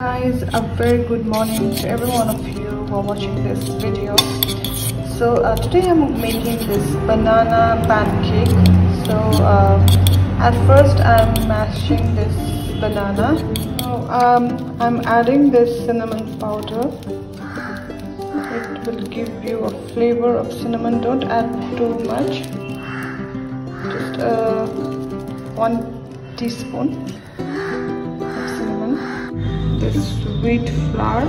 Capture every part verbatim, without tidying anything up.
Guys, a very good morning to every one of you who are watching this video. So uh, today I'm making this banana pancake. So uh, at first I'm mashing this banana. So um, I'm adding this cinnamon powder. It will give you a flavor of cinnamon. Don't add too much, just uh, one teaspoon. This wheat flour,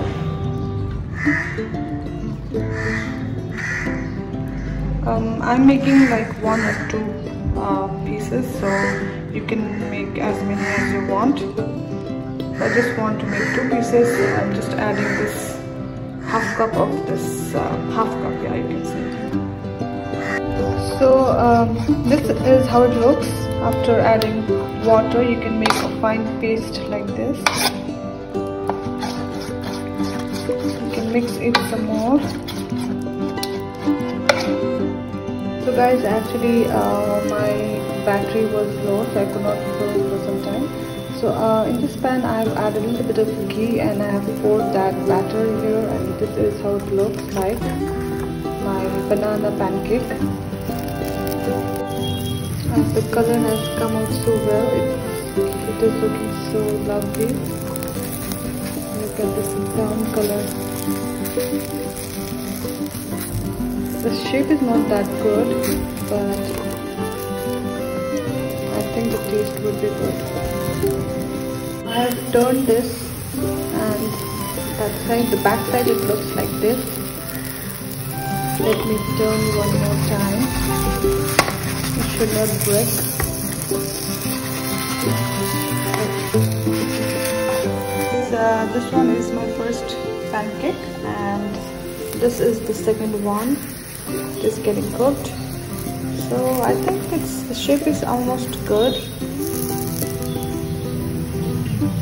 um, I'm making like one or two uh, pieces, so you can make as many as you want. I just want to make two pieces, so I'm just adding this half cup of this uh, half cup, yeah, you can see. So um, this is how it looks. After adding water, you can make a fine paste like this. Mix it some more. So guys, actually uh, my battery was low, so I could not cook for some time. So uh, in this pan I've added a little bit of ghee and I have poured that batter here, and this is how it looks like, my banana pancake. And the color has come out so well. It, it is looking so lovely. Look at this brown color. The shape is not that good, but I think the taste would be good. I have turned this, and that side, the back side, it looks like this. Let me turn one more time. It should not break. Uh, this one is my first pancake, and this is the second one. It is getting cooked, so I think it's the shape is almost good.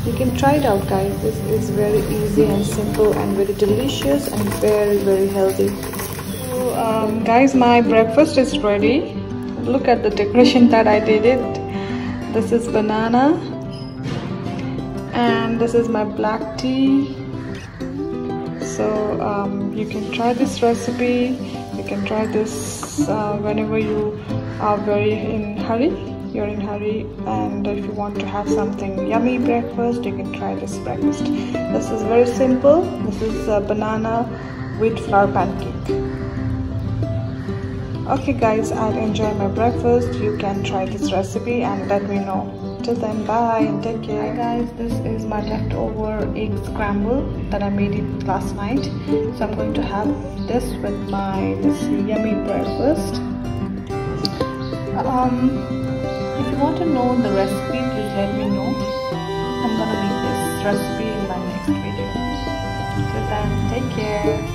You can try it out, guys. This is very easy and simple and very delicious and very very healthy. So um, guys, my breakfast is ready. Look at the decoration that I did it. This is banana, and this is my black tea. So um, you can try this recipe, you can try this uh, whenever you are very in hurry, you're in hurry, and if you want to have something yummy breakfast, you can try this breakfast. This is very simple. This is a banana wheat flour pancake. Okay guys, I'll enjoy my breakfast. You can try this recipe and let me know. Till then, bye and take care. Hi guys, this is my leftover egg scramble that I made it last night. So I'm going to have this with my this yummy breakfast. Um, if you want to know the recipe, please let me know. I'm gonna make this recipe in my next video. Till then, take care.